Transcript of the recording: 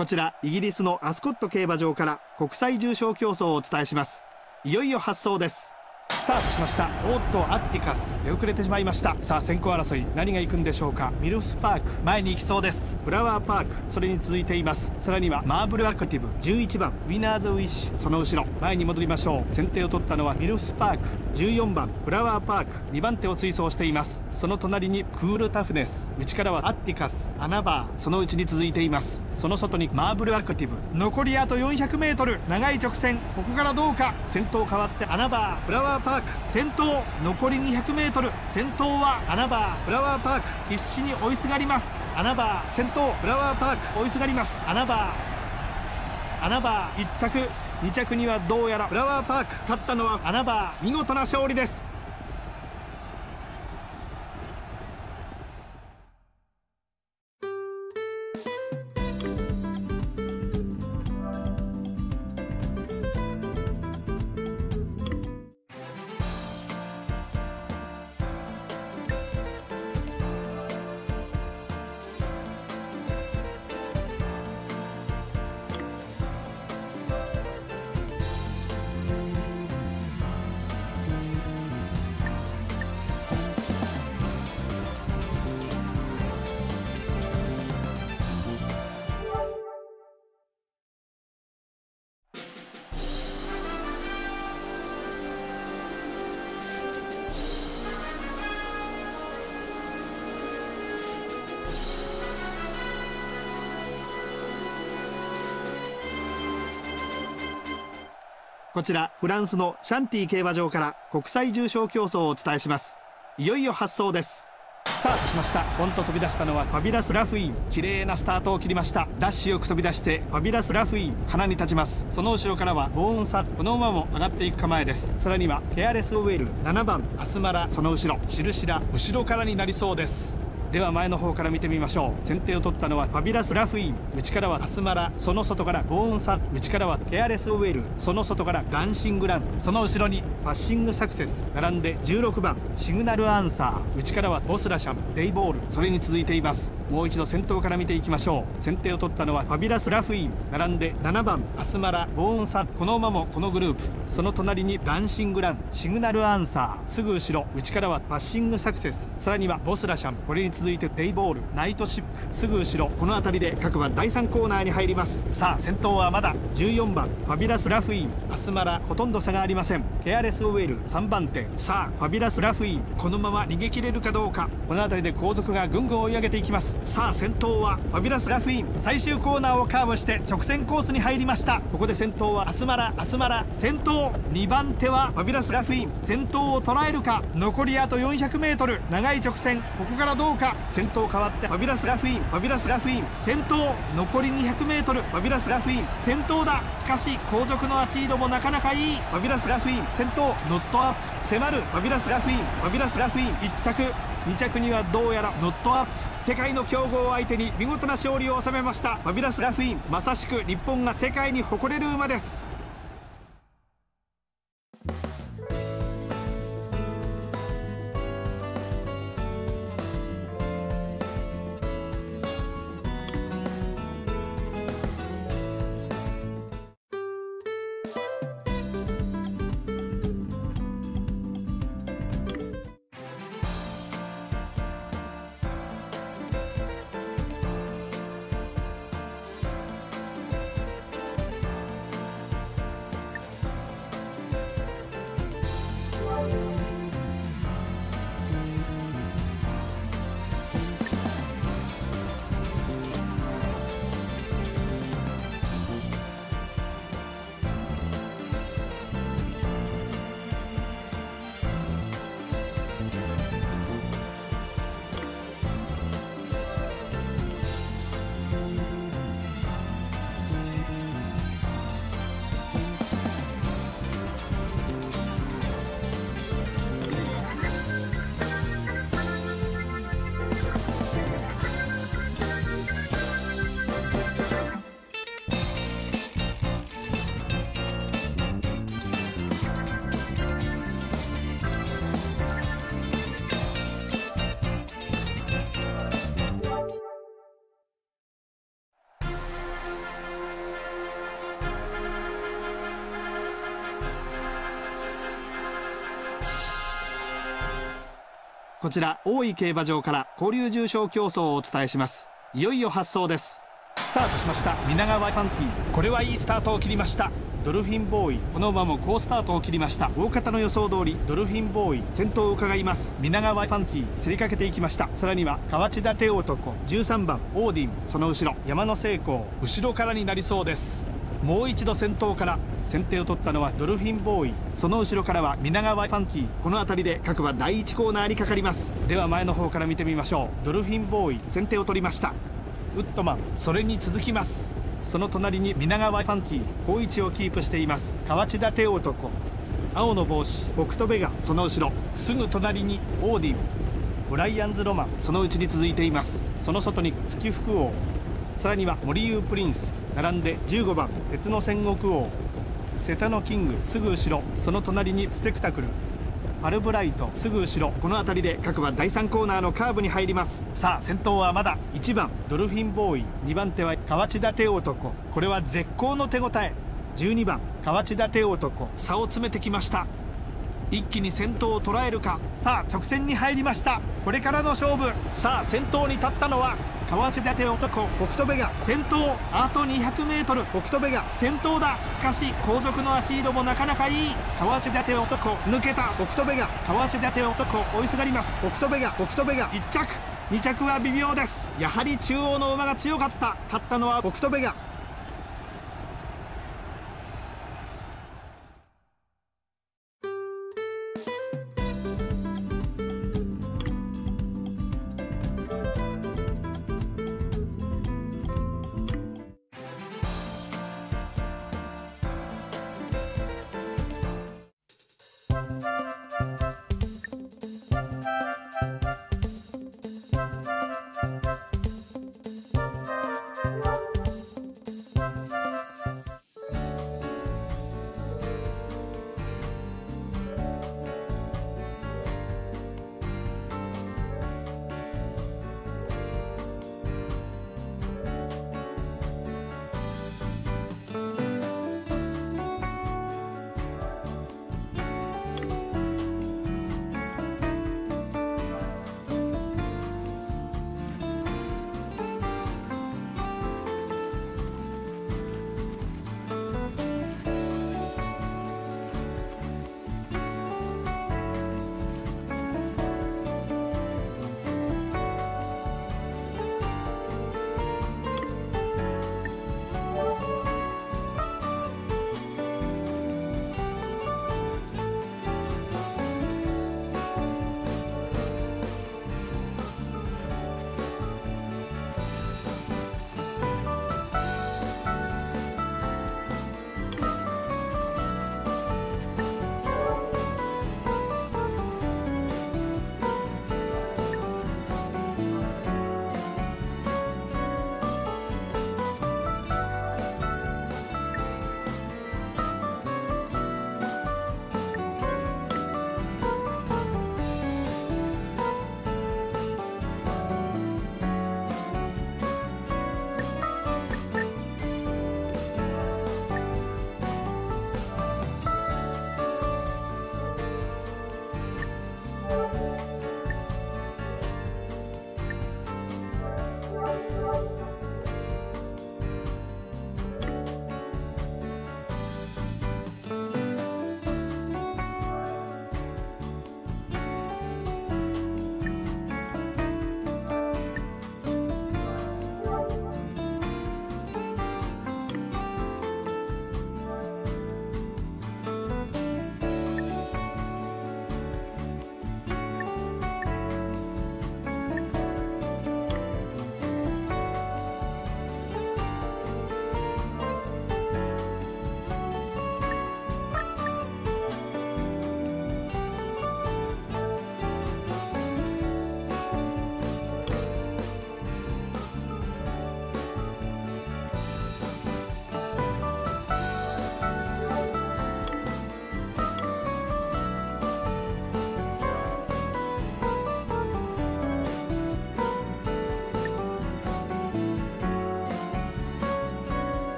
こちらイギリスのアスコット競馬場から国際重賞競争をお伝えします。いよいよ発走です。スタートしました。おっと、アッティカス出遅れてしまいました。さあ、先行争い何が行くんでしょうか。ミルフパーク前に行きそうです。フラワーパークそれに続いています。さらにはマーブルアクティブ11番ウィナーズウィッシュ、その後ろ前に戻りましょう。先手を取ったのはミルフパーク14番フラワーパーク、2番手を追走しています。その隣にクールタフネス、内からはアッティカス、アナバー、そのうちに続いています。その外にマーブルアクティブ、残りあと 400m、 長い直線、ここからどうか。先頭変わってアナバー、フラワーパーク先頭、残り 200m、 先頭はアナバー、フラワーパーク必死に追いすがります。アナバー先頭、フラワーパーク追いすがります。アナバー、アナバー1着、2着にはどうやらフラワーパーク、勝ったのはアナバー、見事な勝利です。こちらフランスのシャンティ競馬場から国際重賞競争をお伝えします。いよいよ発走です。スタートしました。ポンと飛び出したのはファビュラス・ラフイン、綺麗なスタートを切りました。ダッシュよく飛び出してファビュラス・ラフイン鼻に立ちます。その後ろからはボーンサ、この馬も上がっていく構えです。さらにはケアレス・ウェル7番アスマラ、その後ろシルシラ、後ろからになりそうです。では前の方から見てみましょう。先手を取ったのはファビュラス・ラフイン、内からはアスマラ、その外からボーンサ、内からはケアレス・ウェル、その外からダンシング・ラン、その後ろにパッシング・サクセス、並んで16番シグナル・アンサー、内からはボスラシャム、デイボール、それに続いています。もう一度先頭から見ていきましょう。先手を取ったのはファビュラス・ラフイン、並んで7番アスマラ、ボーンサ、この馬もこのグループ、その隣にダンシング・ラン、シグナル・アンサー、すぐ後ろ内からはパッシング・サクセス、さらにはボスラシャム、これに続いてデイボール、ナイトシップ、すぐ後ろこの辺りで各馬第3コーナーに入ります。さあ先頭はまだ14番ファビュラス・ラフイン、アスマラほとんど差がありません。ケアレス・ウェル3番手、さあファビュラス・ラフインこのまま逃げ切れるかどうか。この辺りで後続がぐんぐん追い上げていきます。さあ先頭はファビュラス・ラフイン、最終コーナーをカーブして直線コースに入りました。ここで先頭はアスマラ、アスマラ先頭、2番手はファビュラス・ラフイン、先頭を捉えるか。残りあと 400m、 長い直線、ここからどうか。先頭変わってファビュラス・ラフイン、ファビュラス・ラフイン先頭、残り 200m、 ファビュラス・ラフイン先頭だ。しかし後続のアシードもなかなかいい。ファビュラス・ラフイン先頭、ノットアップ迫るファビュラス・ラフイン、ファビュラス・ラフイン1着、2着にはどうやらノットアップ。世界の強豪を相手に見事な勝利を収めました。ファビュラス・ラフイン、まさしく日本が世界に誇れる馬です。こちら大井競馬場から交流重賞競争をお伝えします。いよいよ発走です。スタートしました。皆川ファンティー、これはいいスタートを切りました。ドルフィンボーイ、この馬も好スタートを切りました。大方の予想通りドルフィンボーイ先頭を伺います。皆川ファンティー競りかけていきました。さらには河内館男、13番オーディン、その後ろ山の成功、後ろからになりそうです。もう一度先頭から、先手を取ったのはドルフィンボーイ、その後ろからは皆川ファンティー。この辺りで各馬第1コーナーにかかります。では前の方から見てみましょう。ドルフィンボーイ先手を取りました。ウッドマン、それに続きます。その隣に皆川ファンティー、好位置をキープしています。河内館男、青の帽子北斗ベガ、その後ろすぐ隣にオーディン、ブライアンズロマン、そのうちに続いています。その外に月福王、さらには森優プリンス、並んで15番鉄の戦国王、瀬田のキングすぐ後ろ、その隣にスペクタクル、パルブライトすぐ後ろ。この辺りで各馬第3コーナーのカーブに入ります。さあ先頭はまだ1番ドルフィンボーイ、2番手は河内館男、これは絶好の手応え。12番河内館男、差を詰めてきました。一気に先頭を捉えるか。さあ直線に入りました。これからの勝負。さあ先頭に立ったのは河内館男、北斗ベガ先頭、あと 200m 北斗ベガ先頭だ。しかし後続の足色もなかなかいい。河内館男抜けた、北斗ベガ、河内館男追いすがります。北斗ベガ、北斗ベガ1着、2着は微妙です。やはり中央の馬が強かった。勝ったのは北斗ベガ。